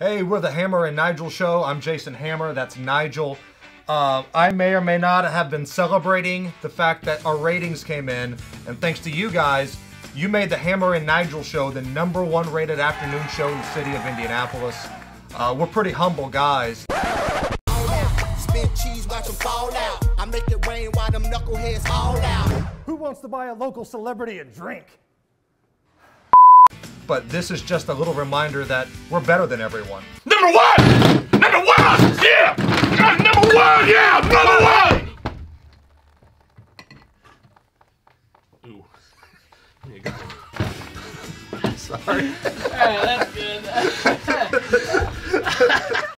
Hey, we're the Hammer and Nigel Show. I'm Jason Hammer, that's Nigel. I may or may not have been celebrating the fact that our ratings came in, and thanks to you guys, you made the Hammer and Nigel Show the #1 rated afternoon show in the city of Indianapolis. We're pretty humble guys. Who wants to buy a local celebrity a drink? But this is just a little reminder that we're better than everyone. #1! #1! Yeah! #1! Yeah! #1! Ooh. There you go. Sorry. All right,